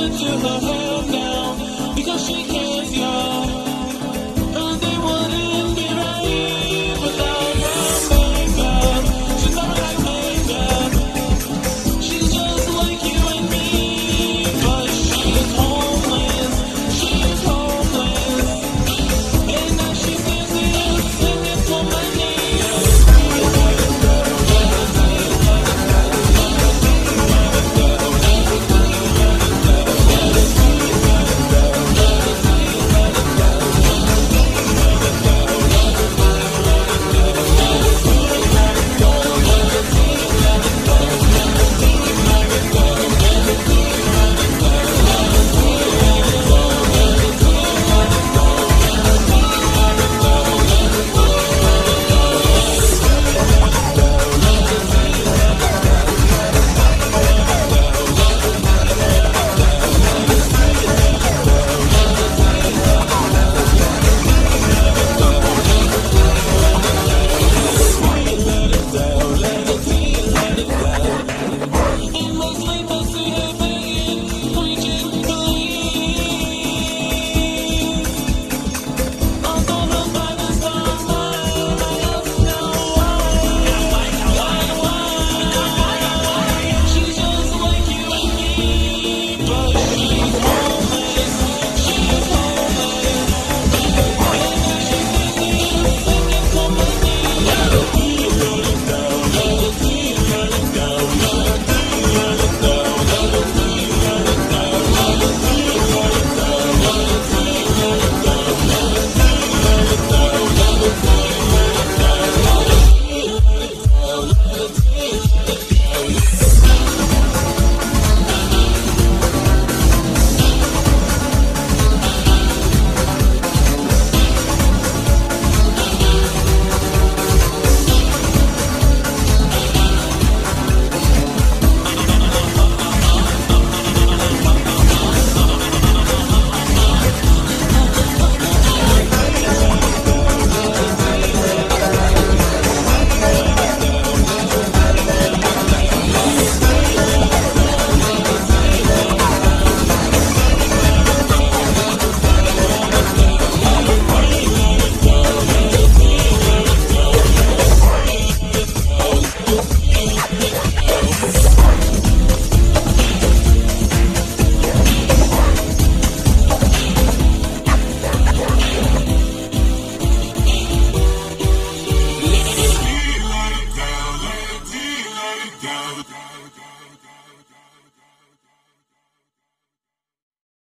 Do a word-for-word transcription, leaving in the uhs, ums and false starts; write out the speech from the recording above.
listen to her help now, because she cares, y'all. And they wouldn't be right without her makeup. She's not like makeup. She's just like you and me, but she's homeless. She's homeless, and now she's dancing dancing for money. Down, down, down.